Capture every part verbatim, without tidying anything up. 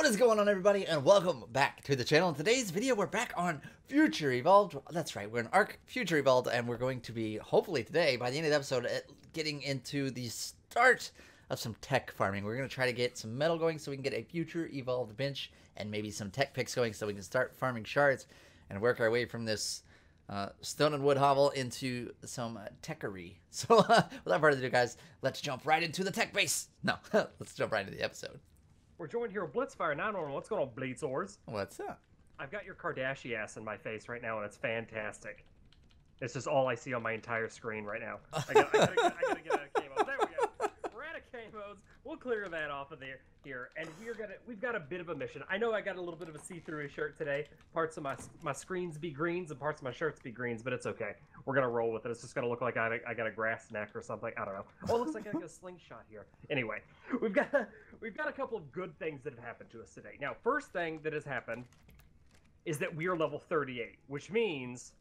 What is going on, everybody, and welcome back to the channel. In today's video, we're back on Future Evolved. That's right, we're in ARK Future Evolved, and we're going to be, hopefully today, by the end of the episode, getting into the start of some tech farming. We're going to try to get some metal going so we can get a Future Evolved bench, and maybe some tech picks going so we can start farming shards and work our way from this uh, stone and wood hovel into some uh, techery. So, uh, without further ado, guys, let's jump right into the tech base. No, let's jump right into the episode. We're joined here with Blitzfire, not normal. What's going on, Blitzors? What's up? I've got your Kardashian ass in my face right now, and it's fantastic. It's just all I see on my entire screen right now. I gotta, I gotta, I gotta get out of camo. There we go. We're out of camos. We'll clear that off of there here, and we're gonna. We've got a bit of a mission. I know I got a little bit of a see-through shirt today. Parts of my my screens be greens, and parts of my shirts be greens, but it's okay. We're gonna roll with it. It's just gonna look like I, I got a grass neck or something. I don't know. Oh, it looks like I got a slingshot here. Anyway, we've got a, we've got a couple of good things that have happened to us today. Now, first thing that has happened is that we are level thirty-eight, which means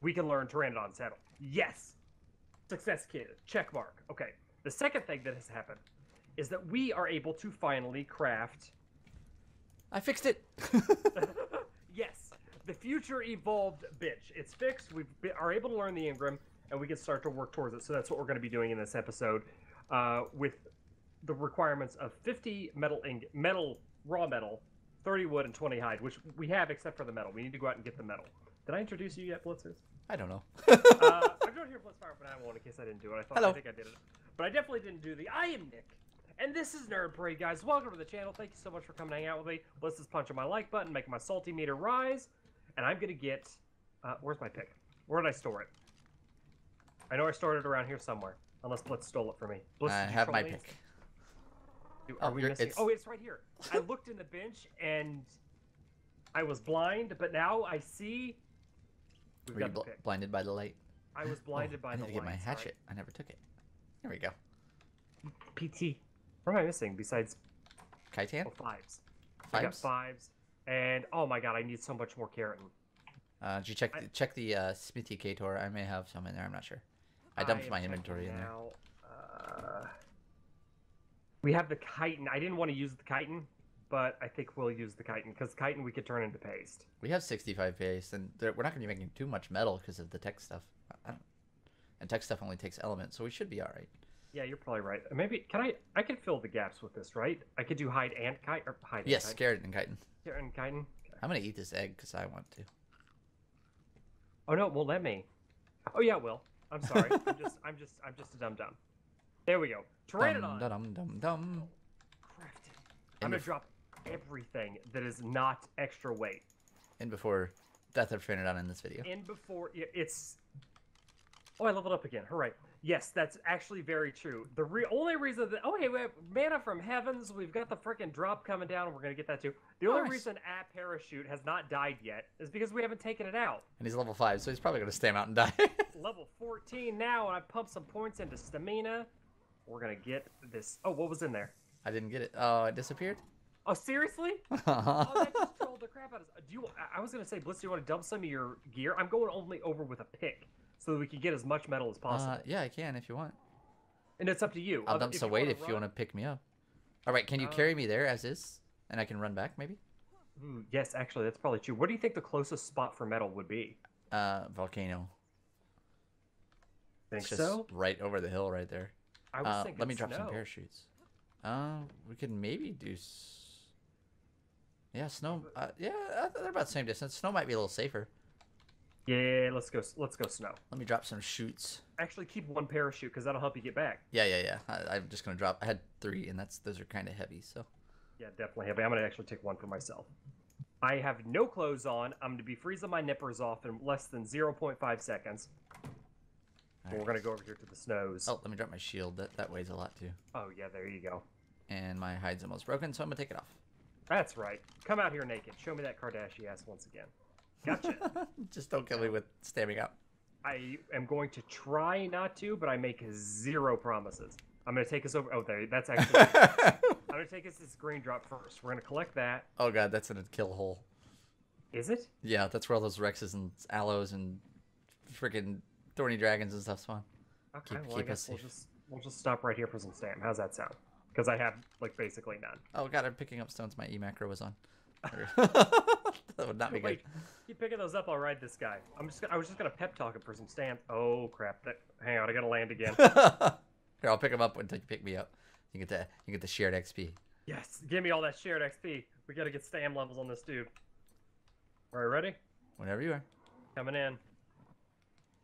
we can learn Pteranodon saddle. Yes, success kid, check mark. Okay. The second thing that has happened is that we are able to finally craft. I fixed it. Yes. The Future Evolved bitch. It's fixed. We are able to learn the Ingram, and we can start to work towards it. So that's what we're going to be doing in this episode, uh, with the requirements of fifty metal, ing metal, raw metal, thirty wood, and twenty hide, which we have except for the metal. We need to go out and get the metal. Did I introduce you yet, Blitzers? I don't know. uh, I'm not here Blitzfire, but I won't in case I didn't do it. I thought Hello. I think I did it, but I definitely didn't do the. I am Nick. And this is Nerd Parade, guys. Welcome to the channel. Thank you so much for coming to hang out with me. Let's just punch on my like button, make my salty meter rise. And I'm gonna get. Uh, where's my pick? Where did I store it? I know I stored it around here somewhere. Unless Blitz stole it from me. Blitz, I have my pick. Dude, are oh, we missing? It's... Oh, it's right here. I looked in the bench and I was blind, but now I see. We've Were got you bl the pick. blinded by the light? I was blinded oh, by I the light. I need to get my hatchet. Right? I never took it. There we go. P T. What am I missing besides? Kaitan? Oh, fives. Fives. I got fives. And oh my god, I need so much more keratin. Uh, did you check the, I, check the uh, smithy Kator? I may have some in there. I'm not sure. I dumped I my inventory now, in there. Uh, we have the chitin. I didn't want to use the chitin, but I think we'll use the chitin because chitin we could turn into paste. We have sixty-five paste, and we're not going to be making too much metal because of the tech stuff. I don't, and tech stuff only takes elements, so we should be all right. Yeah, you're probably right. Maybe can I? I could fill the gaps with this, right? I could do hide and chitin. Or hide yes, and chitin. and chitin. Keratin and chitin. Okay. I'm gonna eat this egg because I want to. Oh no, it won't let me. Oh yeah, it will. I'm sorry. I'm just, I'm just, I'm just a dumb dumb. There we go. Pteranodon. Dum dum dum dum. Crafted. I'm gonna drop everything that is not extra weight. In before death of Pteranodon in this video. In before it's. Oh, I leveled up again. Hooray. Yes, that's actually very true. The re only reason that... Oh, hey, we have mana from heavens. We've got the frickin' drop coming down, and we're going to get that too. The only reason a parachute has not died yet is because we haven't taken it out. And he's level five, so he's probably going to stand out and die. Level fourteen now, and I pumped some points into stamina. We're going to get this... Oh, what was in there? I didn't get it. Oh, it disappeared? Oh, seriously? Oh, that just trolled the crap out of us. Do you, I was going to say, Blitz, do you want to dump some of your gear? I'm going only over with a pick. So that we can get as much metal as possible. Uh, yeah, I can if you want. And it's up to you. I'll dump some weight if you want to pick me up. All right, can you uh, carry me there as is? And I can run back, maybe? Ooh, yes, actually, that's probably true. What do you think the closest spot for metal would be? Uh, volcano. Think it's so? Just right over the hill right there. I was uh, thinking let me drop snow. some parachutes. Uh, we could maybe do... S yeah, snow... Uh, yeah, they're about the same distance. Snow might be a little safer. Yeah, let's go. Let's go snow. Let me drop some chutes. Actually, keep one parachute because that'll help you get back. Yeah, yeah, yeah. I, I'm just gonna drop. I had three, and that's those are kind of heavy. So. Yeah, definitely heavy. I'm gonna actually take one for myself. I have no clothes on. I'm gonna be freezing my nippers off in less than zero point five seconds. Right. We're gonna go over here to the snows. Oh, let me drop my shield. That that weighs a lot too. Oh yeah, there you go. And my hide's almost broken, so I'm gonna take it off. That's right. Come out here naked. Show me that Kardashian ass once again. Gotcha. Just don't kill me with standing up. I am going to try not to, but I make zero promises. I'm going to take us over. Oh, there. That's actually. I'm going to take us this green drop first. We're going to collect that. Oh, God. That's in a kill hole. Is it? Yeah. That's where all those Rexes and Aloes and freaking Thorny Dragons and stuff spawn. Okay. Keep, well, keep I guess us we'll, just, we'll just stop right here for some stamp. How's that sound? because I have like basically none. Oh god, I'm picking up stones. My E macro was on. That would not be Wait, good. Keep picking those up. I'll ride this guy. I'm just. I was just gonna pep talk him for some stamps. Oh crap! That, hang on, I gotta land again. Here, I'll pick him up until you pick me up. You get the you get the shared X P. Yes, give me all that shared X P. We gotta get stam levels on this dude. All right, ready? Whenever you are. Coming in.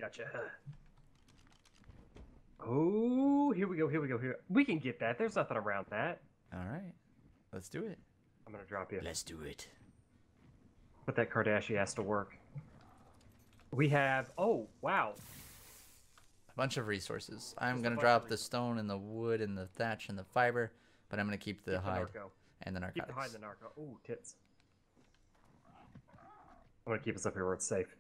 Gotcha. Oh, here we go, here we go, here. We can get that. There's nothing around that. All right. Let's do it. I'm going to drop you. Let's do it. Put that Kardashian ass to work. We have, oh, wow. A bunch of resources. I'm going to drop the stone and the wood and the thatch and the fiber, but I'm going to keep the keep hide the and the narcotics. Keep the hide and the narco. Ooh, tits. I'm going to keep us up here where it's safe.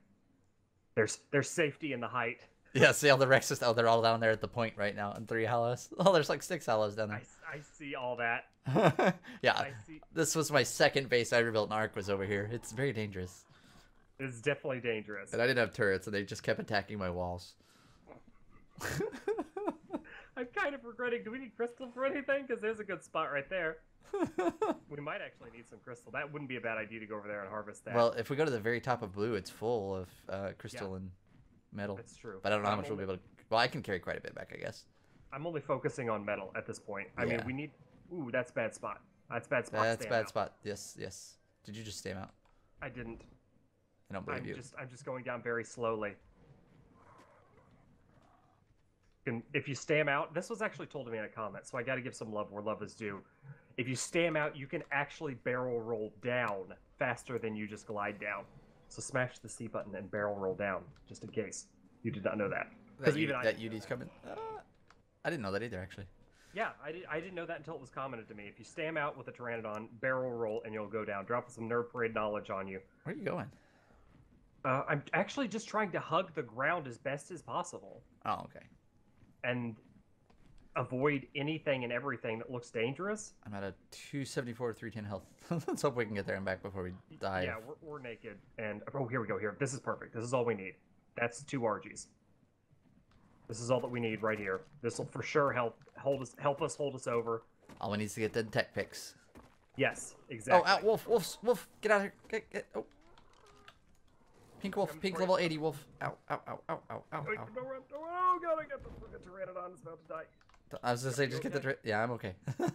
There's, there's safety in the height. Yeah, see all the Rexes? Oh, they're all down there at the point right now in three hollows. Oh, there's like six hollows down there. I, I see all that. Yeah, I see. This was my second base I rebuilt in ARK was over here. It's very dangerous. It's definitely dangerous. And I didn't have turrets, and they just kept attacking my walls. I'm kind of regretting, do we need crystal for anything? Because there's a good spot right there. We might actually need some crystal. That wouldn't be a bad idea to go over there and harvest that. Well, if we go to the very top of blue, it's full of uh, crystal yeah. and... metal. That's true. But I don't know I'm how much only... we'll be able to... Well, I can carry quite a bit back, I guess. I'm only focusing on metal at this point. I yeah. mean, we need... Ooh, that's bad spot. That's bad spot. That's bad out. spot. Yes, yes. Did you just stam out? I didn't. I don't believe I'm you. Just, I'm just going down very slowly. And if you stam out... This was actually told to me in a comment, so I gotta give some love where love is due. If you stam out, you can actually barrel roll down faster than you just glide down. So smash the C button and barrel roll down, just in case. You did not know that. That, even that I U D's that. coming? Uh, I didn't know that either, actually. Yeah, I, did, I didn't know that until it was commented to me. If you stam out with a Pteranodon, barrel roll, and you'll go down. Drop some Nerd Parade knowledge on you. Where are you going? Uh, I'm actually just trying to hug the ground as best as possible. Oh, okay. And avoid anything and everything that looks dangerous. I'm at a two seventy-four, three ten health. Let's hope we can get there and back before we die. Yeah, we're, we're naked. And oh, here we go. Here, this is perfect. This is all we need. That's two R Gs. This is all that we need right here. This will for sure help hold us, help us hold us over. All we need is to get the tech picks. Yes, exactly. Oh, ow, wolf, wolf, wolf, get out of here. Get, get, oh, pink wolf, I'm pink level eighty wolf. Ow, ow, ow, ow, ow, ow. Wait, don't run, don't run. Oh god, I got the Pteranodon is about to die. I was gonna say, just okay? get the. Yeah, I'm okay. Right.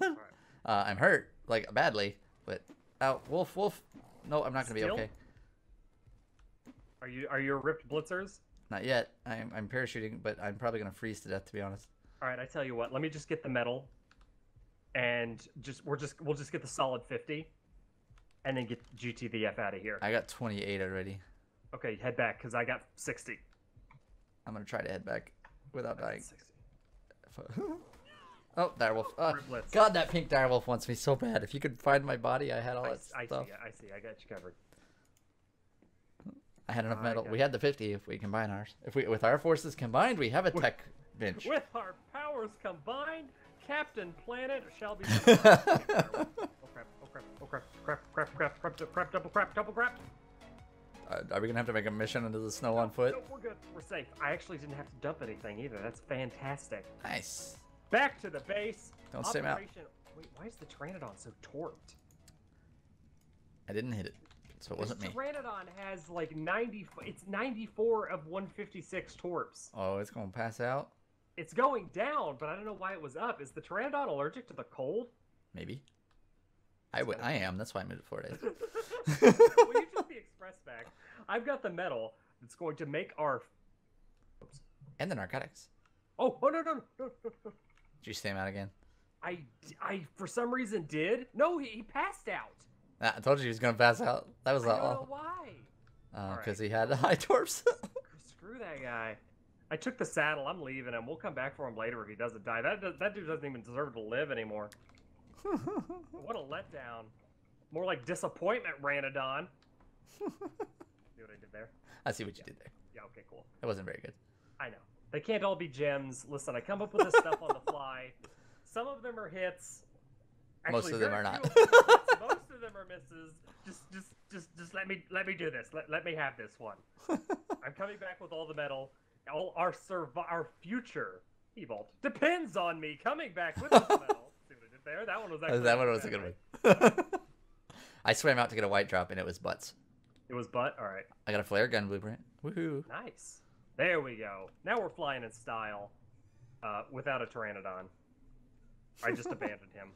uh, I'm hurt, like badly, but ow, wolf, wolf. No, I'm not gonna Still? be okay. Are you? Are you ripped blitzers? Not yet. I'm. I'm parachuting, but I'm probably gonna freeze to death, to be honest. All right, I tell you what. Let me just get the metal, and just we're just we'll just get the solid fifty, and then get G T the F out of here. I got twenty-eight already. Okay, head back because I got sixty. I'm gonna try to head back without dying. sixty. Oh, direwolf. Uh, God, that pink direwolf wants me so bad. If you could find my body, I had all that I, stuff. I see, I see. I got you covered. I had enough I metal. We it. had the fifty if we combine ours. If we, with our forces combined, we have a with, tech bench. With our powers combined, Captain Planet shall be... oh, crap, oh, crap, oh, crap, crap, crap, crap, crap, crap, double crap, double crap. Uh, are we going to have to make a mission into the snow no, on foot? No, we're good. We're safe. I actually didn't have to dump anything either. That's fantastic. Nice. Back to the base. Don't stim out. Wait, why is the Pteranodon so torqued? I didn't hit it, so it wasn't me. The Pteranodon has like ninety... It's ninety-four of one fifty-six torps. Oh, it's going to pass out? It's going down, but I don't know why it was up. Is the Pteranodon allergic to the cold? Maybe. I, would, I am. That's why I moved to Florida. Will you just be express back? I've got the metal that's going to make our... Oops. And the narcotics. Oh, oh no, no, no, no, no. Did you stam out again? I, I, for some reason, did. No, he, he passed out. Nah, I told you he was going to pass out. That was I don't awful. know why. Because uh, right. he had high torps. Screw that guy. I took the saddle. I'm leaving him. We'll come back for him later if he doesn't die. That, does, that dude doesn't even deserve to live anymore. What a letdown. More like disappointment, Ranadon. See what I did there? I see what you yeah. did there. Yeah, okay, cool. That wasn't very good. I know. They can't all be gems. Listen, I come up with this stuff on the fly. Some of them are hits. Actually, most of them are not. Most of them are misses. Just just just just let me let me do this. Let let me have this one. I'm coming back with all the metal. All our survi our future evolved depends on me coming back with this metal. See what I did right there. That one was actually that one was a good one. I swam out to get a white drop, and it was butts. It was butt? All right. I got a flare gun blueprint. Woohoo. Nice. There we go. Now we're flying in style uh, without a Pteranodon. I just abandoned him.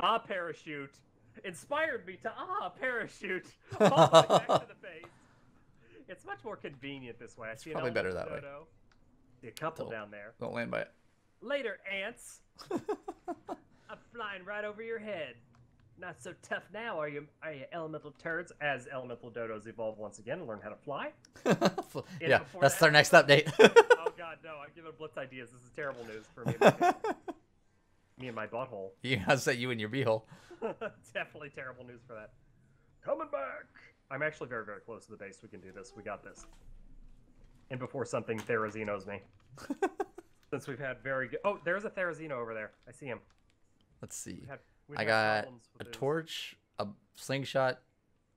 Ah, parachute. Inspired me to, ah, parachute. All the way back to the base. It's much more convenient this way. I it's see probably better that way. See a couple don't, down there. Don't land by it. Later, ants. I'm flying right over your head. Not so tough now, are you? Are you elemental turds? As elemental dodos evolve once again and learn how to fly. Yeah, that's that, their next update. Oh God, no! I give them blitz ideas. This is terrible news for me. Me and my butthole. Yeah, I said you and your beehole. Definitely terrible news for that. Coming back. I'm actually very, very close to the base. We can do this. We got this. And before something Therizino's me. Since we've had very good. Oh, there's a Therizino over there. I see him. Let's see. We've I got a those. torch, a slingshot,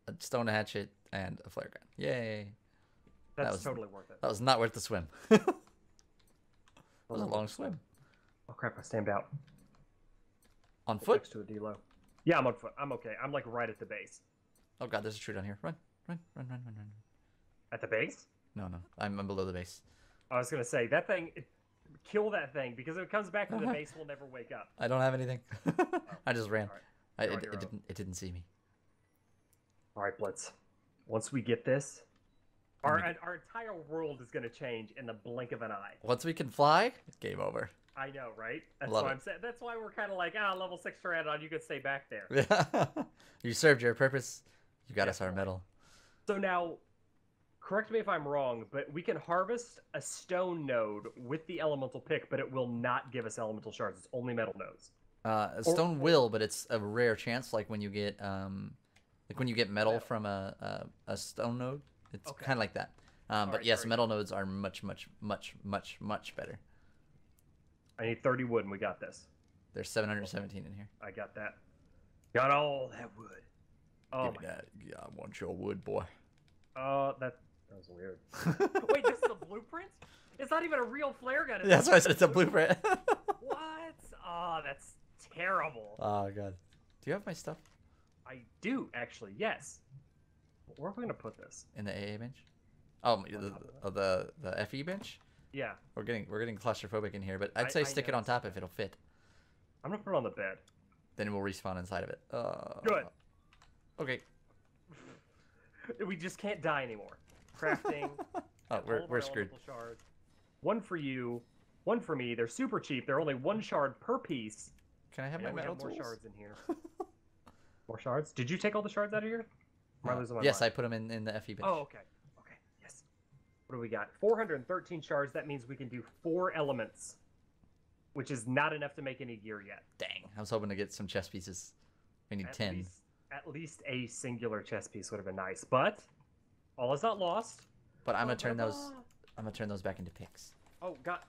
a stone hatchet, and a flare gun. Yay. That's that was, totally worth it. That was not worth the swim. That was a long swim. Oh, crap. I stand out. On foot? Next to a D-low. Yeah, I'm on foot. I'm okay. I'm like right at the base. Oh, God. There's a tree down here. Run. Run, run, run, run, run. At the base? No, no. I'm, I'm below the base. I was going to say, that thing... It, kill that thing, because if it comes back to the base, we'll never wake up. I don't have anything. Oh. I just ran. Right. I, it, it, didn't, it didn't see me. All right, Blitz. Once we get this, our, we... our entire world is going to change in the blink of an eye. Once we can fly, game over. I know, right? That's Love why I'm saying. That's why we're kind of like, ah, level six Pteranodon, you can stay back there. You served your purpose. You got yeah. us our medal. So now... Correct me if I'm wrong, but we can harvest a stone node with the elemental pick, but it will not give us elemental shards. It's only metal nodes. Uh, a stone or, will, but it's a rare chance. Like when you get, um, like when you get metal, metal. from a, a a stone node, it's okay. kind of like that. Um, but right, yes, metal good. nodes are much, much, much, much, much better. I need thirty wood, and we got this. There's seven hundred seventeen in here. I got that. Got all that wood. Oh give me that. Yeah, I want your wood, boy. Oh, uh, that. That was weird. Wait, this is a blueprint? It's not even a real flare gun. Yeah, that's right. It's a blueprint. What? Oh, that's terrible. Oh, God. Do you have my stuff? I do, actually. Yes. Where are we going to put this? In the A A bench? Oh, the, oh, the the F E bench? Yeah. We're getting we're getting claustrophobic in here, but I'd say I, stick I it on top if it'll fit. I'm going to put it on the bed. Then we'll respawn inside of it. Uh, Good. Okay. We just can't die anymore. Crafting. Oh, we're, we're screwed. Shards. One for you, one for me. They're super cheap. They're only one shard per piece. Can I have and my metal tools? More shards in here. More shards? Did you take all the shards out of here? No. Yes, mind? I put them in, in the F E bench. Oh, okay. Okay, yes. What do we got? four hundred thirteen shards. That means we can do four elements, which is not enough to make any gear yet. Dang. I was hoping to get some chess pieces. We need at ten. Least, at least a singular chess piece would have been nice, but... All is not lost. But I'm gonna turn those. I'm gonna turn those back into picks. Oh God!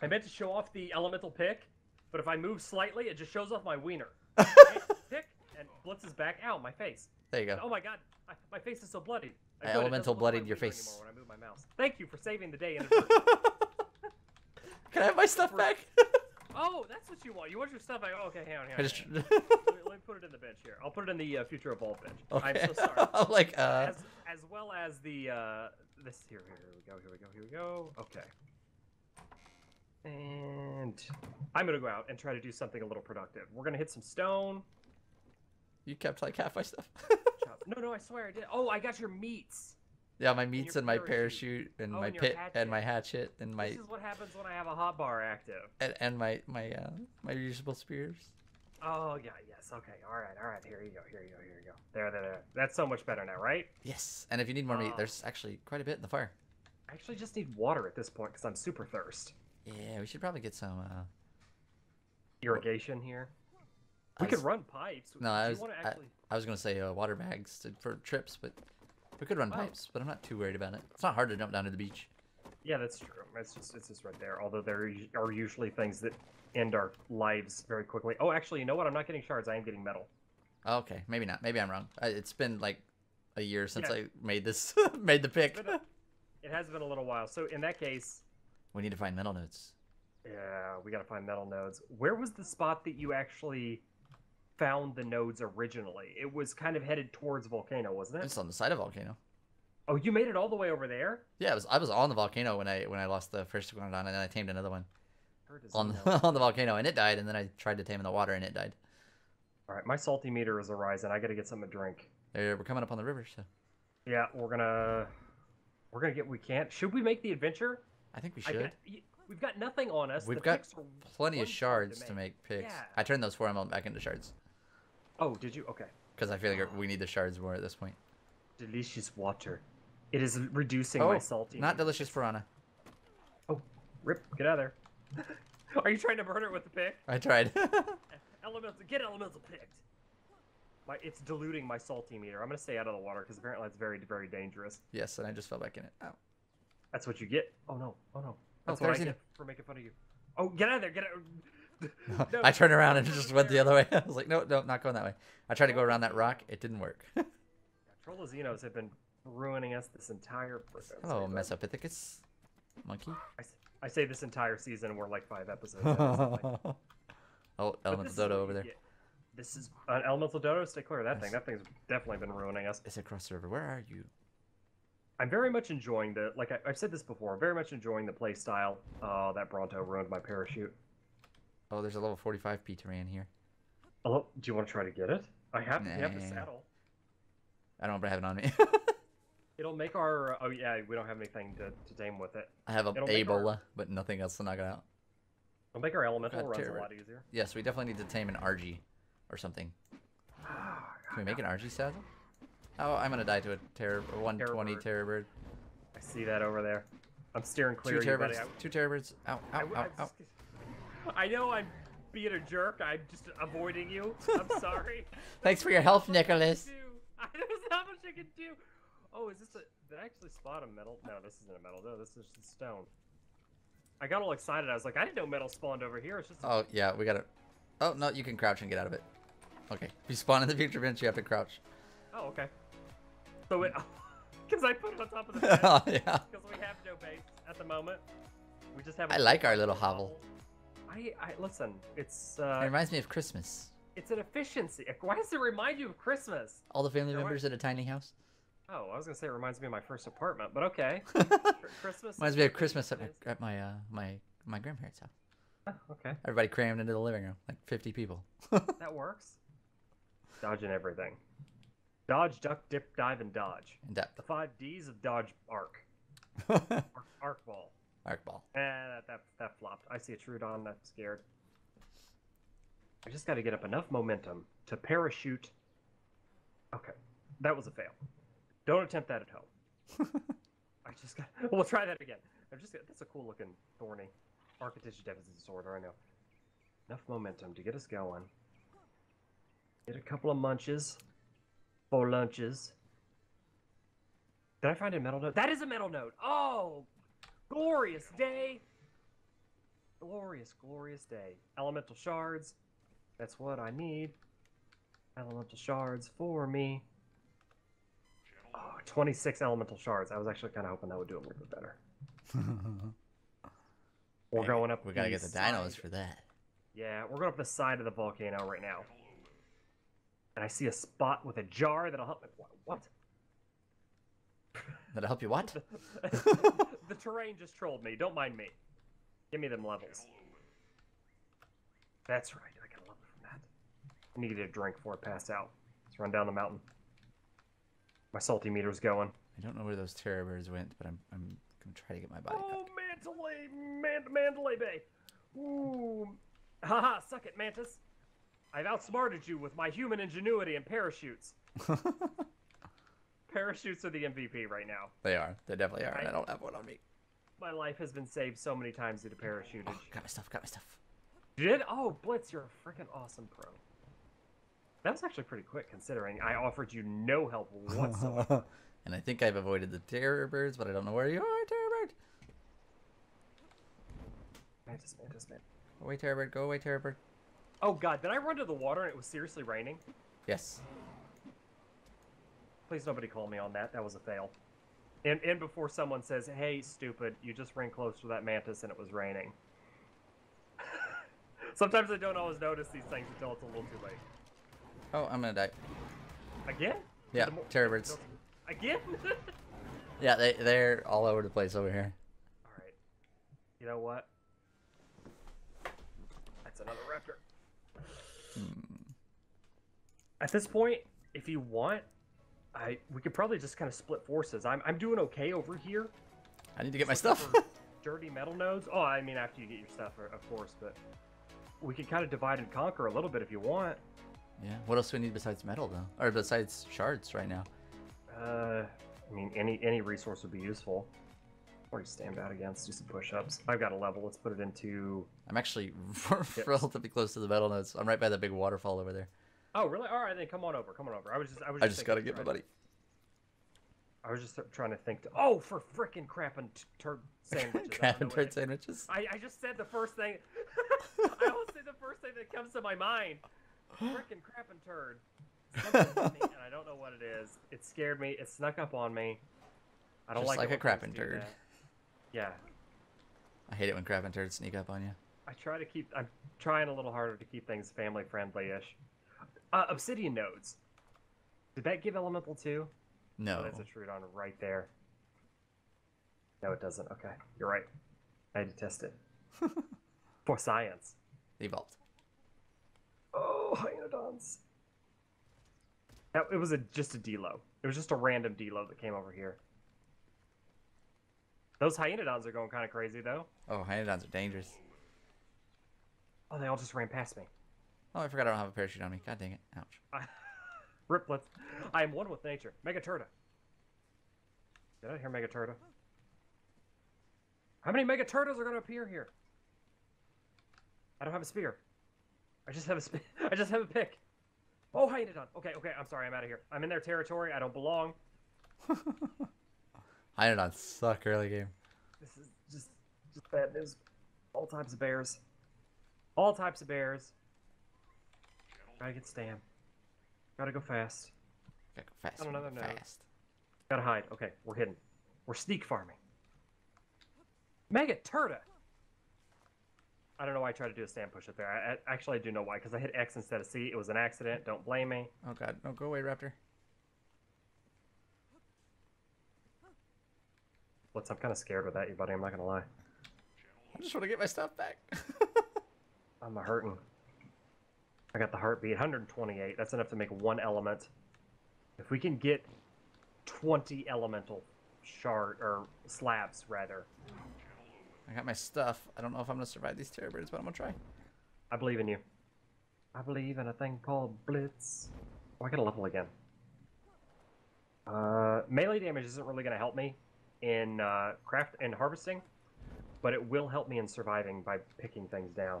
I meant to show off the elemental pick, but if I move slightly, it just shows off my wiener. Pick and blitzes back. Ow, my face. There you go. Oh my God, I, my face is so bloody. I I elemental bloodied your face. When I move my mouse. Thank you for saving the day. Can I have my stuff back? Oh, that's what you want. You want your stuff back? Oh, okay, hang on, hang on. Just... Hang on. Let, me, let me put it in the bench here. I'll put it in the uh, Future Evolved bench. Okay. I'm so sorry. I'm like, uh... As, as well as the, uh... This, here, here we go, here we go, here we go. Okay. And... I'm gonna go out and try to do something a little productive. We're gonna hit some stone. You kept, like, half my stuff. No, no, I swear I did. Oh, I got your meats. Yeah, my meats and, and my parachute, parachute and oh, my and pit hatchet. and my hatchet and my. This is what happens when I have a hotbar active. And, and my my uh, my reusable spears. Oh yeah, yes, okay, all right, all right. Here you go, here you go, here you go. There, there, there. That's so much better now, right? Yes. And if you need more uh, meat, there's actually quite a bit in the fire. I actually just need water at this point because I'm super thirst. Yeah, we should probably get some uh... irrigation here. I we was... could run pipes. No, I was, you actually... I, I was gonna say uh, water bags to, for trips, but. We could run oh. pipes, but I'm not too worried about it. It's not hard to jump down to the beach. Yeah, that's true. It's just, it's just right there. Although there are usually things that end our lives very quickly. Oh, actually, you know what? I'm not getting shards. I am getting metal. Okay, maybe not. Maybe I'm wrong. It's been like a year since yeah. I made this, made the pick. It's been a, it has been a little while. So in that case, we need to find metal nodes. Yeah, we gotta find metal nodes. Where was the spot that you actually found the nodes originally? It was kind of headed towards Volcano, wasn't it? It's on the side of Volcano. Oh, you made it all the way over there? Yeah, it was, I was on the Volcano when I when I lost the first Iguanodon, and then I tamed another one on the, on the Volcano, and it died, and then I tried to tame in the water, and it died. All right, my salty meter is arising. I gotta get something to drink. We're coming up on the river, so. Yeah, we're gonna we're gonna get. We can't. Should we make the adventure? I think we should. I, we've got nothing on us. We've the got plenty of shards to make, to make picks. Yeah. I turned those four emerald back into shards. Oh, did you? Okay. Because I feel like we need the shards more at this point. Delicious water. It is reducing oh, my salty. Not delicious piranha. Oh, rip! Get out of there. Are you trying to burn it with the pick? I tried. Elemental, get elemental picked. My, it's diluting my salty meter. I'm gonna stay out of the water because apparently it's very, very dangerous. Yes, and I just fell back in it. Ow. That's what you get. Oh no! Oh no! That's oh, what I get for making fun of you. Oh, get out of there! Get out! No. I turned around and just went the other way. I was like, no, no, not going that way. I tried to go around that rock. It didn't work. Trollozinos have been ruining us this entire season. Hello, Mesopithecus. Monkey. I, I say this entire season, we're like five episodes. Oh, elemental dodo over there. This is an elemental dodo. Stay clear of that nice. thing. That thing's definitely been ruining us. It's across the river. Where are you? I'm very much enjoying the, like I, I've said this before, I'm very much enjoying the play style. Oh, that Bronto ruined my parachute. Oh, there's a level forty-five Pteranodon here. Oh, do you want to try to get it? I have, nah. You have the saddle. I don't have it on me. It'll make our, oh yeah, we don't have anything to, to tame with it. I have a Ebola, but nothing else to knock it out. It'll make our elemental runs a lot easier. Yes, we definitely need to tame an R G or something. Can we make an R G saddle? Oh, I'm gonna die to a terror one twenty terror bird. I see that over there. I'm steering clear. Two terror birds. Two terror birds. Ow, ow, I, ow, I, ow. I know I'm being a jerk. I'm just avoiding you. I'm sorry. Thanks for your help, Nicholas. I don't know how much I can do. Oh, is this a? Did I actually spot a metal? No, this isn't a metal. No, this is just stone. I got all excited. I was like, I didn't know metal spawned over here. It's just. Oh yeah, we gotta. Oh no, you can crouch and get out of it. Okay. If you spawn in the future bench, you have to crouch. Oh okay. So it, because I put it on top of the bed. Oh yeah. Because we have no base at the moment. We just have. I like our little hovel. I I listen. It's. Uh, it reminds me of Christmas. It's an efficiency. Why does it remind you of Christmas? All the family members at a tiny house. Oh, I was gonna say it reminds me of my first apartment, but okay. Christmas reminds me of Christmas at my, at my uh my my grandparents' house. Oh, okay. Everybody crammed into the living room, like fifty people. That works. Dodging everything. Dodge, duck, dip, dive, and dodge. And dip. The five D's of dodge. Arc. Arc, arc ball. Arc ball. Eh, that, that that flopped. I see a Trudon. I'm scared. I just got to get up enough momentum to parachute. Okay, that was a fail. Don't attempt that at home. I just got. We'll try that again. I'm just. That's a cool looking thorny architecture deficit disorder. I know. Enough momentum to get us going. Get a couple of munches, four lunches. Did I find a metal node? That is a metal node. Oh, glorious day. Glorious, glorious day. Elemental shards. That's what I need. Elemental shards for me. Oh, twenty-six elemental shards. I was actually kind of hoping that would do a little bit better. We're hey, going up. We gotta get the dinos side. For that. Yeah, we're going up the side of the volcano right now. And I see a spot with a jar that'll help me. What? That'll help you what? The terrain just trolled me. Don't mind me. Give me them levels. That's right. I got a level from that. I need to get a drink before I pass out. Let's run down the mountain. My salty meter's going. I don't know where those terror birds went, but I'm I'm gonna try to get my body back. Oh, Mandalay, Mand Mandalay Bay. Ooh, haha, suck it, Mantis. I've outsmarted you with my human ingenuity and parachutes. Parachutes are the M V P right now. They are. They definitely are. I, and I don't have one on me. My life has been saved so many times due to parachuting. Oh, got my stuff. Got my stuff. You did? Oh, Blitz, you're a freaking awesome pro. That was actually pretty quick considering I offered you no help whatsoever. And I think I've avoided the terror birds, but I don't know where you are, terror bird. Mantis, Mantis, Mantis. Go away, terror bird. Go away, terror bird. Oh, God. Did I run to the water and it was seriously raining? Yes. Please nobody call me on that. That was a fail. And, and before someone says, hey, stupid, you just ran close to that Mantis and it was raining. Sometimes I don't always notice these things until it's a little too late. Oh, I'm gonna die. Again? Yeah, terror birds. Again? Yeah, they, they're all over the place over here. Alright. You know what? That's another raptor. Hmm. At this point, if you want, I we could probably just kind of split forces. I'm, I'm doing okay over here. I need to get my stuff. Dirty metal nodes. Oh, I mean, after you get your stuff, of course, but we could kind of divide and conquer a little bit if you want. Yeah. What else do we need besides metal, though? Or besides shards right now? Uh, I mean, any any resource would be useful. Or you stand out again, let's do some push-ups. I've got a level. Let's put it into... I'm actually yep. relatively close to the metal nodes. I'm right by that big waterfall over there. Oh, really? All right, then come on over. Come on over. I was just... I, was just I just gotta get my buddy. I was just trying to think... To... Oh, for frickin' crap and turd sandwiches. Crap and turd sandwiches? I, I just said the first thing... I always say the first thing that comes to my mind. Frickin' crap and turd. And I don't know what it is. It scared me. It snuck up on me. I don't just like, like it a crap and turd. Yeah. I hate it when crap and turds sneak up on you. I try to keep... I'm trying a little harder to keep things family-friendly-ish. Uh, obsidian nodes. Did that give elemental two? No. Oh, that's a Troodon right there. No, it doesn't. Okay. You're right. I had to test it. For science. Evolved. Oh, Hyaenodons. That, it was a, just a D-low. It was just a random D-low that came over here. Those Hyaenodons are going kind of crazy, though. Oh, Hyaenodons are dangerous. Oh, they all just ran past me. Oh, I forgot I don't have a parachute on me. God dang it. Ouch. Riplets. I am one with nature. Megaturda. Did I hear Megaturda? How many Megaturdas are going to appear here? I don't have a spear. I just have a spe I just have a pick. Oh, Hyaenodon. Okay, okay. I'm sorry. I'm out of here. I'm in their territory. I don't belong. Hyaenodons suck early game. This is just, just bad news. All types of bears. All types of bears. Gotta get Stam. Gotta go fast. Gotta go fast. I don't know that node. Gotta hide. Okay, we're hidden. We're sneak farming. Megaturda! I don't know why I tried to do a Stam push up there. I, I, actually, I do know why, because I hit X instead of C. It was an accident. Don't blame me. Oh, God. No, go away, Raptor. What's I'm kind of scared with that, you buddy. I'm not gonna lie. I just want to get my stuff back. I'm hurting. I got the heartbeat, one hundred twenty-eight. That's enough to make one element. If we can get twenty elemental shard or slabs, rather. I got my stuff. I don't know if I'm gonna survive these terror birds, but I'm gonna try. I believe in you. I believe in a thing called Blitz. Oh, I got a level again. Uh, melee damage isn't really gonna help me in uh, craft and harvesting, but it will help me in surviving by picking things down.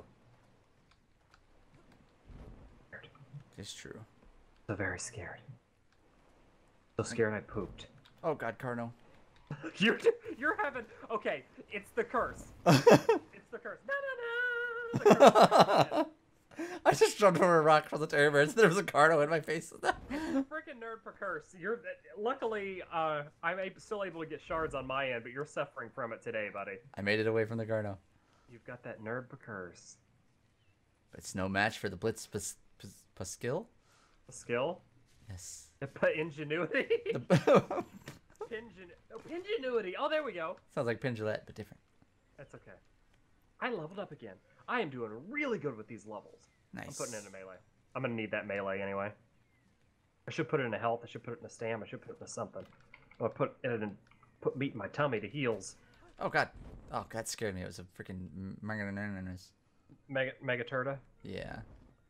It's true. So very scared. So scared I pooped. Oh God, Carno. you're you're having okay. It's the curse. It's the curse. No, no, no. I just jumped over a rock from the terror birds. There was a Carno in my face. It's a freaking nerd per curse. You're luckily uh, I'm still able to get shards on my end, but you're suffering from it today, buddy. I made it away from the Carno. You've got that nerd per curse. It's no match for the Blitz. Skill? Skill? Yes. Ingenuity? Pingenu oh, Pingenuity. Oh, there we go. Sounds like Pendulette, but different. That's okay. I leveled up again. I am doing really good with these levels. Nice. I'm putting it in a melee. I'm going to need that melee anyway. I should put it in a health. I should put it in a stam. I should put it in a something. I'm going to put it in, put meat in my tummy to heals. Oh, God. Oh, God scared me. It was a freaking Mega Megaturda? Yeah.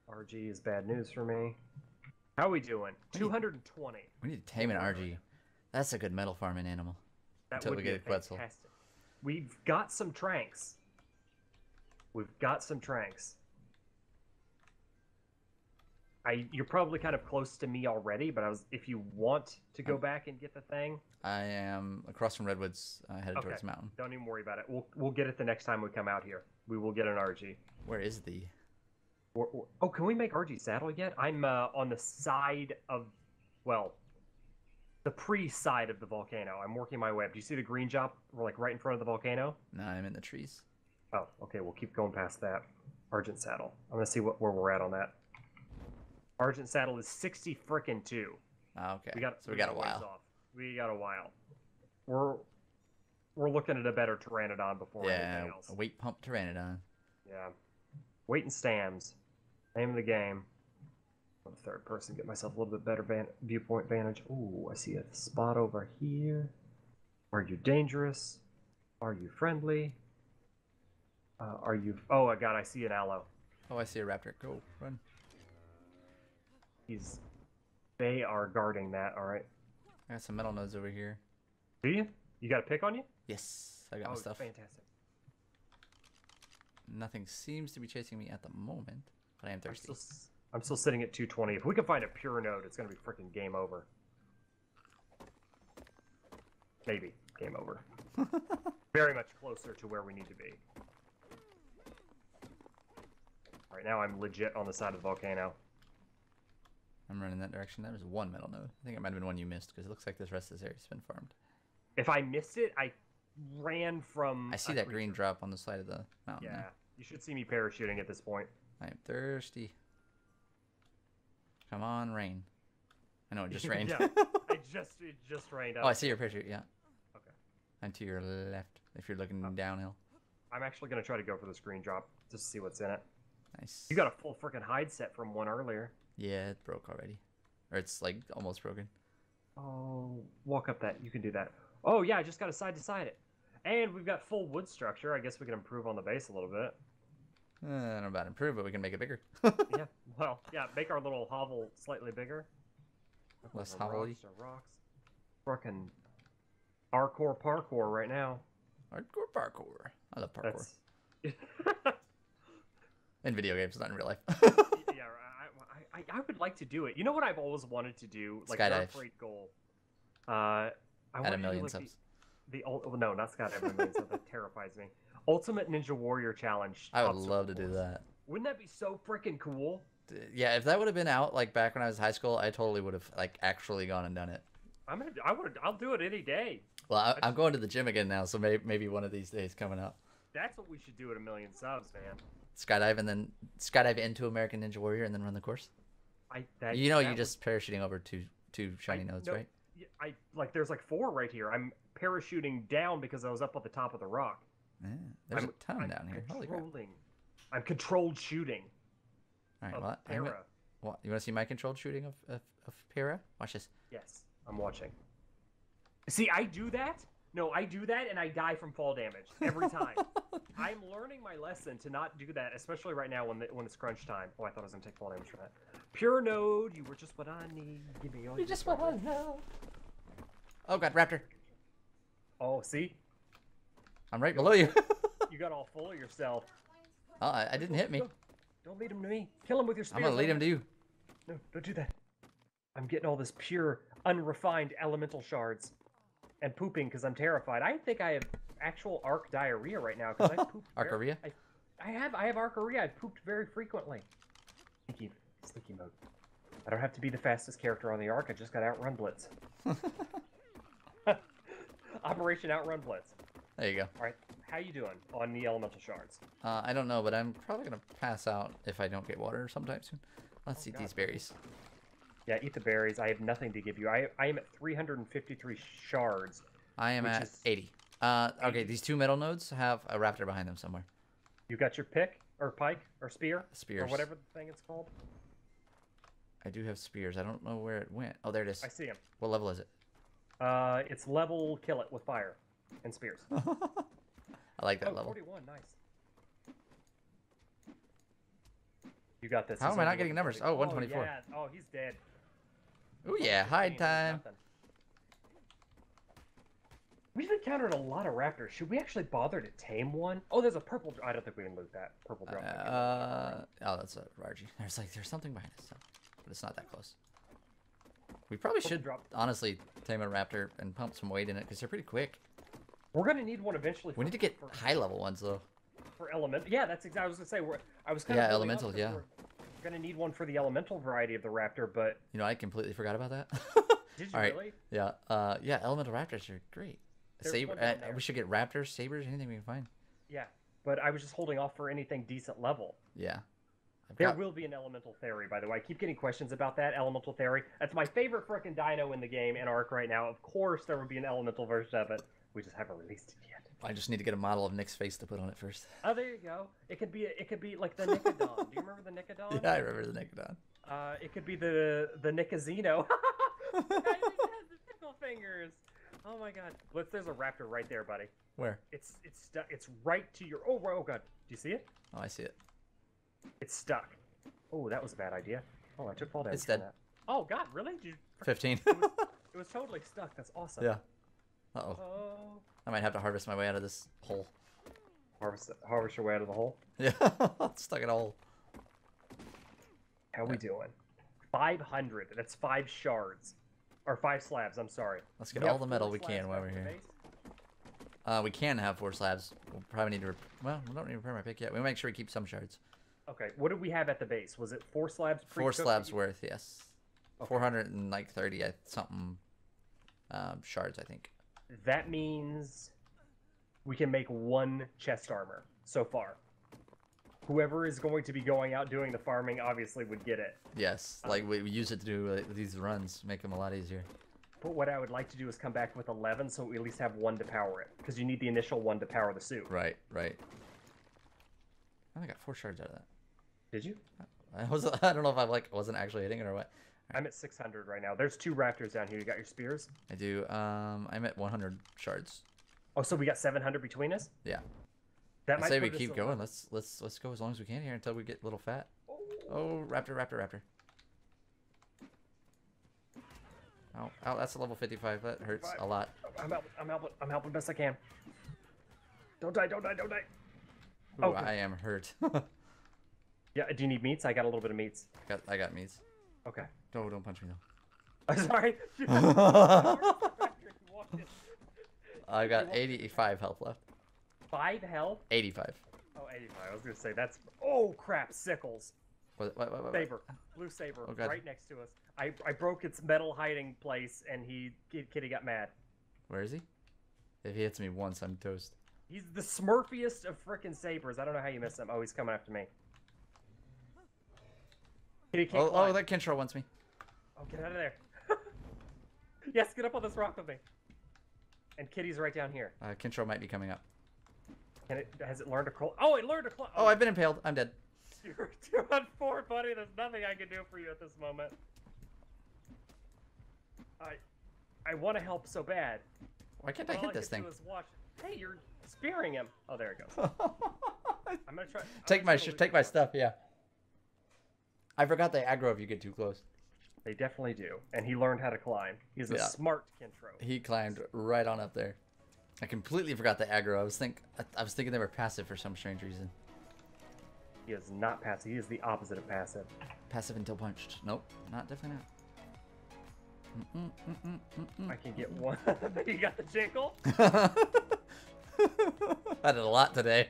R G is bad news for me. How are we doing? two hundred twenty. We need to tame an R G. That's a good metal farming animal. That Until would we get be a Quetzal. Fantastic. We've got some tranks. We've got some tranks. I you're probably kind of close to me already, but I was if you want to go I'm, back and get the thing. I am across from Redwoods, uh, headed okay. towards the mountain. Don't even worry about it. We'll we'll get it the next time we come out here. We will get an R G. Where is the Or, or, oh, can we make R G saddle yet? I'm uh, on the side of, well, the pre-side of the volcano. I'm working my way up. Do you see the green job? We're like right in front of the volcano? No, I'm in the trees. Oh, okay. We'll keep going past that. Argent Saddle. I'm going to see what where we're at on that. Argent Saddle is sixty frickin' two. Oh, okay. We got, so we, we got, got a while. Off. We got a while. We're we're looking at a better Pteranodon before yeah, anything else. A weight pump Pteranodon. Yeah. Weight and Stams. Name of the game. I'm the third person. Get myself a little bit better van viewpoint vantage. Ooh, I see a spot over here. Are you dangerous? Are you friendly? Uh, are you... Oh, my God, I see an aloe. Oh, I see a raptor. Go, run. He's... They are guarding that, all right. I got some metal nodes over here. Do you? You got a pick on you? Yes, I got oh, my stuff. Fantastic. Nothing seems to be chasing me at the moment, but I am thirsty. I'm still, I'm still sitting at two twenty. If we can find a pure node, it's going to be freaking game over. Maybe. Game over. Very much closer to where we need to be. Right now, I'm legit on the side of the volcano. I'm running that direction. That was one metal node. I think it might have been one you missed, because it looks like this rest of this area's been farmed. If I missed it, I ran from... I see that creature. Green drop on the side of the mountain. Yeah, there. You should see me parachuting at this point. I am thirsty. Come on, rain. I know it just rained. Yeah, it just, it just rained. Up. Oh, I see your parachute, yeah. Okay. And to your left, if you're looking up. Downhill. I'm actually going to try to go for this green drop, just to see what's in it. Nice. You got a full freaking hide set from one earlier. Yeah, it broke already. Or it's like almost broken. Oh, walk up that. You can do that. Oh, yeah, I just got a side to side it. And we've got full wood structure. I guess we can improve on the base a little bit. Uh, I don't know about improve, but we can make it bigger. Yeah, well, yeah, make our little hovel slightly bigger. Less hovel-y. Rocks. Fucking hardcore parkour right now. Hardcore parkour. I love parkour. That's... In video games, not in real life. Yeah, I, I, I would like to do it. You know what I've always wanted to do? Like skydive. That's a great goal. Uh, I At a million subs. The, the, well, no, not skydive. A million subs. That terrifies me. Ultimate Ninja Warrior Challenge. I would love to do that. Wouldn't that be so freaking cool? Yeah, if that would have been out like back when I was in high school, I totally would have like actually gone and done it. I'm gonna. I would. I'll do it any day. Well, I, I just, I'm going to the gym again now, so maybe maybe one of these days coming up. That's what we should do at a million subs, man. Skydive and then skydive into American Ninja Warrior and then run the course. I that, you know that you was, just parachuting over two two shiny I, nodes, no, right? I like there's like four right here. I'm parachuting down because I was up at the top of the rock. Yeah, there's I'm, a ton I'm down here. Holy crap. I'm controlled shooting. All right, well, Para. Gonna, well, you want to see my controlled shooting of, of of Para? Watch this. Yes, I'm watching. See, I do that. No, I do that and I die from fall damage every time. I'm learning my lesson to not do that, especially right now when the, when it's crunch time. Oh, I thought I was gonna take fall damage from that. Pure node, you were just what I need. Give me all. You're just what I know. Oh God, raptor. Oh, see. I'm right below you. You got all full of yourself. Oh, I, I didn't hit me. Don't lead him to me. Kill him with your spear. I'm going to lead him to you. No, don't do that. I'm getting all this pure, unrefined elemental shards and pooping because I'm terrified. I think I have actual ARK diarrhea right now because I pooped. ARKarrhea? I, I have I have ARKarrhea. I've pooped very frequently. Sneaky, sneaky mode. I don't have to be the fastest character on the ARK. I just got to outrun Blitz. Operation Outrun Blitz. There you go. All right. How you doing on the elemental shards? Uh, I don't know, but I'm probably going to pass out if I don't get water sometime soon. Let's oh, eat God. These berries. Yeah, eat the berries. I have nothing to give you. I, I am at three hundred fifty-three shards. I am at eighty. Uh, eighty. Okay, these two metal nodes have a raptor behind them somewhere. You got your pick, or pike, or spear? Spears. Or whatever the thing it's called. I do have spears. I don't know where it went. Oh, there it is. I see him. What level is it? Uh, it's level kill it with fire and spears. I like that oh, level. forty-one, nice. You got this. How he's am I not getting numbers? Oh, one twenty-four. Oh, yeah. Oh, he's dead. Oh, yeah. Hide time. We've encountered a lot of raptors. Should we actually bother to tame one? Oh, there's a purple. I don't think we can loot that purple drop. Uh, uh, oh, that's a Rargy. There's like there's something behind us, so. But it's not that close. We probably purple should drop. Honestly tame a raptor and pump some weight in it because they're pretty quick. We're gonna need one eventually. We for, need to get for, high level ones though. For element, yeah, that's exactly. I was gonna say we're. I was kind yeah, of. Yeah, elemental. Yeah. We're gonna need one for the elemental variety of the raptor, but. You know, I completely forgot about that. Did you right. really? Yeah. Uh, yeah, elemental raptors are great. Saber. Uh, we should get raptors, sabers, anything we can find. Yeah, but I was just holding off for anything decent level. Yeah. I've there got... will be an Elemental Theory, by the way. I keep getting questions about that, Elemental Theory. That's my favorite frickin' dino in the game and ARK right now. Of course there will be an Elemental version of it. We just haven't released it yet. I just need to get a model of Nick's face to put on it first. Oh, there you go. It could be it could be like the Nicodon. Do you remember the Nicodon? Yeah, I remember the Nicodon. Uh, it could be the the Nicazino. The guy who has the pickle fingers. Oh my God! Blitz, there's a raptor right there, buddy. Where? It's it's stuck. It's right to your. Oh, oh God! Do you see it? Oh, I see it. It's stuck. Oh, that was a bad idea. Oh, I took fall damage. It's dead. That. Oh God! Really? Did you... Fifteen. It was, it was totally stuck. That's awesome. Yeah. Uh oh. Oh. I might have to harvest my way out of this hole. Harvest, harvest your way out of the hole. Yeah, stuck in a hole. How yeah. we doing? Five hundred. That's five shards, or five slabs. I'm sorry. Let's get yep. all the metal we can while we're here. Uh, we can have four slabs. We'll probably need to. Well, we don't need to repair my pick yet. We make sure we keep some shards. Okay. What did we have at the base? Was it four slabs? Four slabs worth. Yes. Okay. Four hundred and like thirty something um, shards, I think. That means we can make one chest armor so far. Whoever is going to be going out doing the farming obviously would get it. Yes, like um, we use it to do uh, these runs, make them a lot easier. But what I would like to do is come back with eleven so we at least have one to power it. Because you need the initial one to power the suit. Right, right. I only got four shards out of that. Did you? I, was, I don't know if I like wasn't actually hitting it or what. I'm at six hundred right now. There's two raptors down here. You got your spears? I do. Um, I'm at one hundred shards. Oh, so we got seven hundred between us? Yeah. That I might say we keep going. Lot. Let's let's let's go as long as we can here until we get a little fat. Oh, oh raptor, raptor, raptor. Oh, oh, that's a level fifty-five. That hurts a lot. I'm helping. I'm helping. I'm helping best I can. Don't die! Don't die! Don't die! Ooh, oh, I am hurt. Yeah. Do you need meats? I got a little bit of meats. I got. I got meats. Okay. No, don't punch me now. I'm sorry. I got eighty-five health left. Five health? eighty-five. Oh, eighty-five. I was gonna say that's. Oh crap! Sickles. What? What? What? What? Saber. Blue saber. Oh, right next to us. I I broke its metal hiding place, and he Kitty got mad. Where is he? If he hits me once, I'm toast. He's the smurfiest of frickin' sabers. I don't know how you miss him. Oh, he's coming after me. Oh, oh, that Kentro wants me. Oh, get out of there. Yes, get up on this rock with me. And Kitty's right down here. Uh, Kentro might be coming up. And it, has it learned to crawl? Oh, it learned to crawl. Oh, oh, I've been impaled. I'm dead. You're two on four, buddy. There's nothing I can do for you at this moment. I I want to help so bad. Why can't I hit this thing? Watch. Hey, you're spearing him. Oh, there it goes. I'm going to try. Take my, take my stuff, yeah. I forgot they aggro if you get too close. They definitely do. And he learned how to climb. He's a yeah. smart Kentro. He climbed right on up there. I completely forgot the aggro. I was think I was thinking they were passive for some strange reason. He is not passive. He is the opposite of passive. Passive until punched. Nope. Not definitely not. Mm-mm, mm-mm, mm-mm. I can get one. You got the jingle. I did a lot today.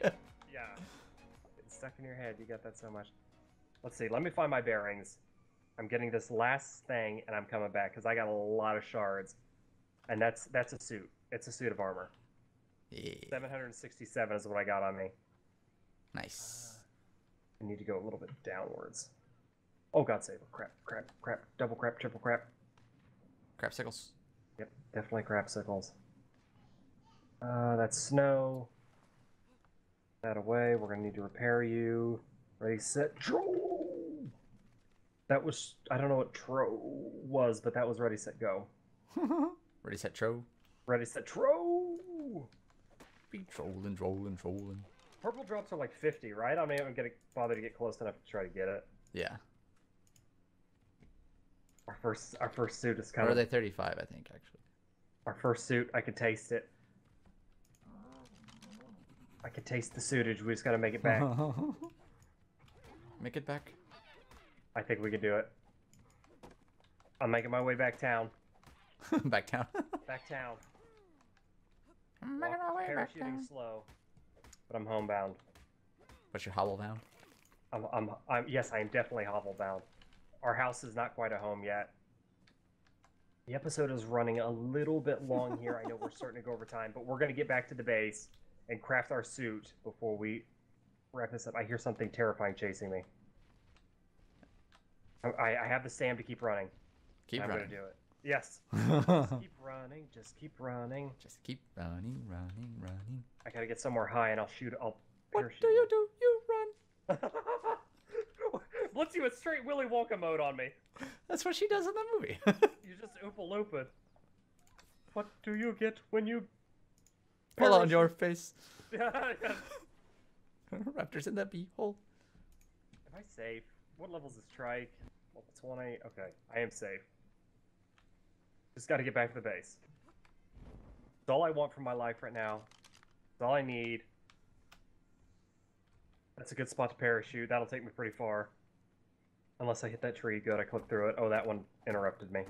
Yeah. It's stuck in your head. You got that so much. Let's see. Let me find my bearings. I'm getting this last thing, and I'm coming back because I got a lot of shards, and that's that's a suit. It's a suit of armor. Yeah. seven hundred sixty-seven is what I got on me. Nice. Uh, I need to go a little bit downwards. Oh God, save! Crap! Crap! Crap! Double crap! Triple crap! Crapsicles. Yep, definitely crapsicles. Uh, that's snow. That away. We're gonna need to repair you. Ready, set, draw. That was, I don't know what tro was, but that was ready, set, go. Ready, set, tro. Ready, set, tro. Be trolling, trolling, trolling. Purple drops are like fifty, right? I mean, I'm going to bother to get close enough to try to get it. Yeah. Our first, our first suit is kind of... Or are they thirty-five, I think, actually. Our first suit, I could taste it. I could taste the suitage. We just got to make it back. Make it back. I think we can do it. I'm making my way back town. Back town. Back town. I'm making my way back town. Parachuting slow, but I'm homebound. What's your hobble bound? I'm, I'm, I'm. Yes, I am definitely hobble bound. Our house is not quite a home yet. The episode is running a little bit long here. I know we're starting to go over time, but we're gonna get back to the base and craft our suit before we wrap this up. I hear something terrifying chasing me. I, I have the Sam to keep running. Keep I'm running. I'm gonna do it. Yes. Just keep running. Just keep running. Just keep running, running, running. I gotta get somewhere high, and I'll shoot. I'll. What do you do? You run. Let's do a straight Willy Wonka mode on me. That's what she does in that movie. You just oopaloopin. What do you get when you? Pull on your face. Yeah, yeah. Raptors in that beehole. Am I safe? What level is this trike? Level twenty. Okay, I am safe. Just got to get back to the base. It's all I want from my life right now. It's all I need. That's a good spot to parachute. That'll take me pretty far. Unless I hit that tree. Good, I clicked through it. Oh, that one interrupted me.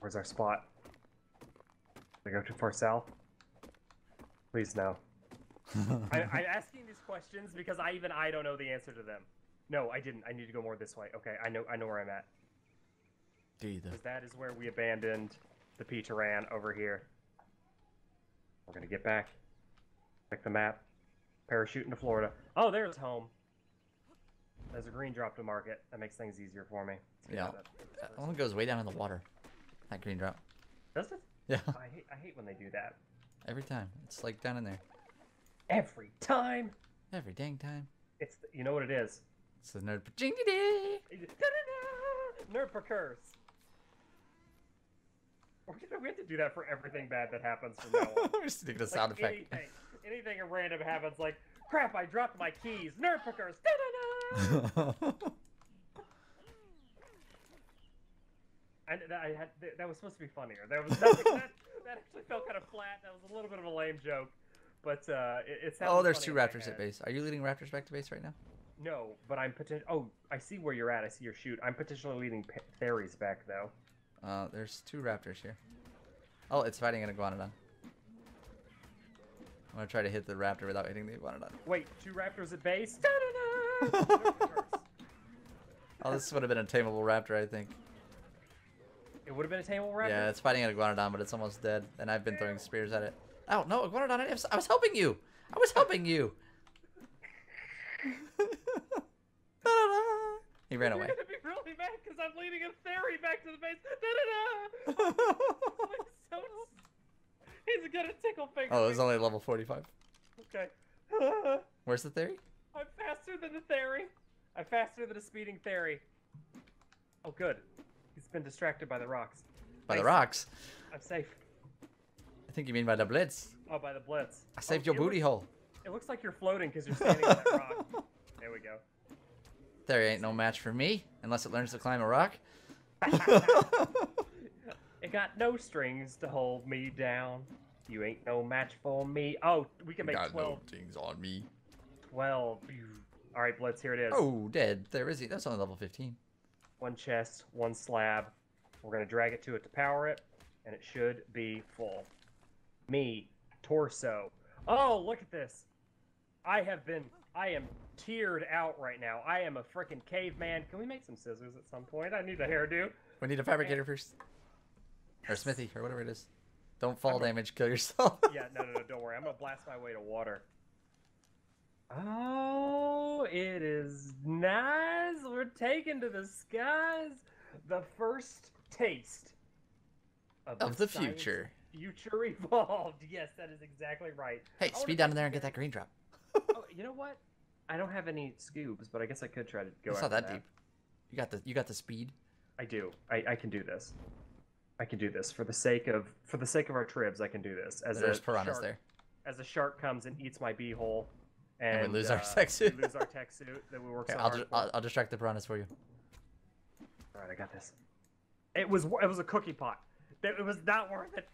Where's our spot? Did I go too far south? Please, no. I, I'm asking these questions because I even I don't know the answer to them. No, I didn't. I need to go more this way. Okay, I know I know where I'm at. Because that is where we abandoned the Pteran over here. We're gonna get back. Check the map. Parachute into Florida. Oh, there's home. There's a green drop to market. That makes things easier for me. Yeah. That one goes way down in the water. That green drop. Does it? Yeah. I hate I hate when they do that. Every time. It's like down in there. Every time. Every dang time. It's the, you know what it is. It's the nerd. Jing dee dee. Nerd percurs. We're gonna we have to do that for everything bad that happens from now on. We just need a sound like effect. Anything, anything random happens, like crap. I dropped my keys. Nerd percurs. And I had that was supposed to be funnier. There was nothing, that, that actually felt kind of flat. That was a little bit of a lame joke. But uh, it, it's oh, there's two raptors at base. Are you leading raptors back to base right now? No, but I'm potentially. Oh, I see where you're at. I see your shoot. I'm potentially leading fairies back though. Uh, there's two raptors here. Oh, it's fighting an iguanodon. I'm gonna try to hit the raptor without hitting the iguanodon. Wait, two raptors at base. Oh, this would have been a tameable raptor, I think. It would have been a tameable raptor. Yeah, it's fighting an iguanodon, but it's almost dead, and I've been throwing spears at it. Oh, no, Iguanodon, I was helping you! I was helping you! He ran away. You're gonna be really mad because I'm leading a fairy back to the base. Da-da-da! So... He's gonna tickle finger. Oh, it was only level forty-five. Okay. Where's the theory? I'm faster than the theory. I'm faster than a speeding theory. Oh, good. He's been distracted by the rocks. By nice. The rocks? I'm safe. I think you mean by the blitz. Oh, by the blitz. I saved oh, your booty looks, hole. It looks like you're floating because you're standing on that rock. There we go. There ain't no match for me unless it learns to climb a rock. It got no strings to hold me down. You ain't no match for me. Oh, we can you make got twelve no things on me. Twelve. All right, blitz. Here it is. Oh, dead. There is he. That's only level fifteen. One chest, one slab. We're gonna drag it to it to power it, and it should be full. Me, torso. Oh, look at this. I have been, I am teared out right now. I am a freaking caveman. Can we make some scissors at some point? I need a hairdo. We need a fabricator first. Yes. Or smithy, or whatever it is. Don't fall I'm damage, gonna... kill yourself. Yeah, no, no, no, don't worry. I'm going to blast my way to water. Oh, it is nice. We're taken to the skies. The first taste of, of the, the future. Future Evolved. Yes, that is exactly right. Hey, speed down in there and get that green drop. Oh, you know what? I don't have any scoobs, but I guess I could try to go. It's not that, that deep. You got the you got the speed. I do. I, I can do this. I can do this for the sake of for the sake of our tribs. I can do this. As There's a piranhas shark, there. As a shark comes and eats my beehole, and, and we lose uh, our tech suit. We lose our tech suit that we work okay, so I'll hard. Just, I'll, I'll distract the piranhas for you. All right, I got this. It was it was a cookie pot. It was not worth it.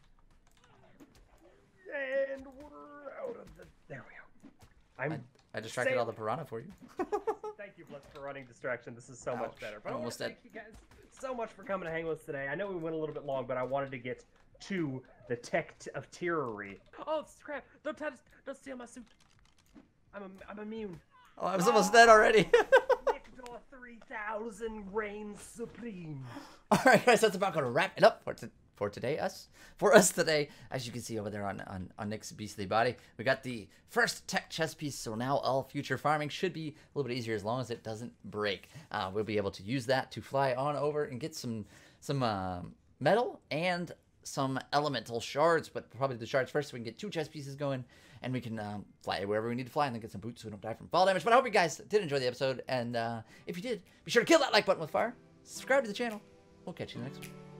And we're out of the... There we go. I'm I, I distracted saved. all the piranha for you. Thank you, Blitz, for running distraction. This is so Ouch. much better. But I want to thank you guys so much for coming to hang with us today. I know we went a little bit long, but I wanted to get to the tech of tierery. Oh, crap. Don't touch. Don't steal my suit. I'm, a, I'm immune. Oh, I was oh. almost dead already. Nickdor three thousand reigns supreme. All right, guys. That's about going to wrap it up for today. for today, us, for us today, as you can see over there on, on, on Nick's Beastly Body, we got the first tech chess piece, so now all future farming should be a little bit easier as long as it doesn't break. Uh, we'll be able to use that to fly on over and get some, some um, metal and some elemental shards, but probably the shards first so we can get two chess pieces going, and we can um, fly wherever we need to fly and then get some boots so we don't die from fall damage. But I hope you guys did enjoy the episode, and uh, if you did, be sure to kill that like button with fire, subscribe to the channel, we'll catch you in the next one.